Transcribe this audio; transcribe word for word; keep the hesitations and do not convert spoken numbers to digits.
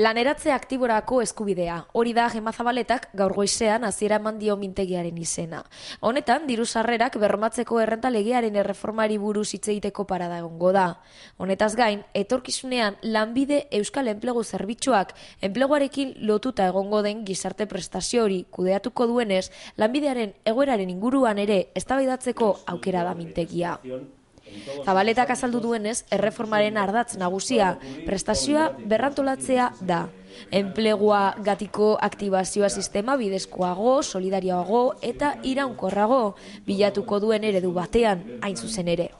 Laneratze aktiborako eskubidea, hori da Gemma Zabaletak gaur goizean hasiera eman dio mintegiaren izena. Honetan, diru sarrerak bermatzeko errenta legearen erreformari buruz hitz egiteko parada egongo da. Honetaz gain, etorkizunean Lanbide Euskal Enplegu Zerbitzuak enpleguarekin lotuta egongo den gizarte prestazio hori kudeatuko duenez, lanbidearen egoeraren inguruan ere eztabaidatzeko aukera da mintegia. Zabaletak azaldu duenez, erreformaren ardatz nagusia, prestazioa berrantolatzea da. Enplegua gatiko aktibazioa sistema bidezkoago, solidarioago eta iraunkorrago bilatuko duen eredu batean, hain zuzen ere.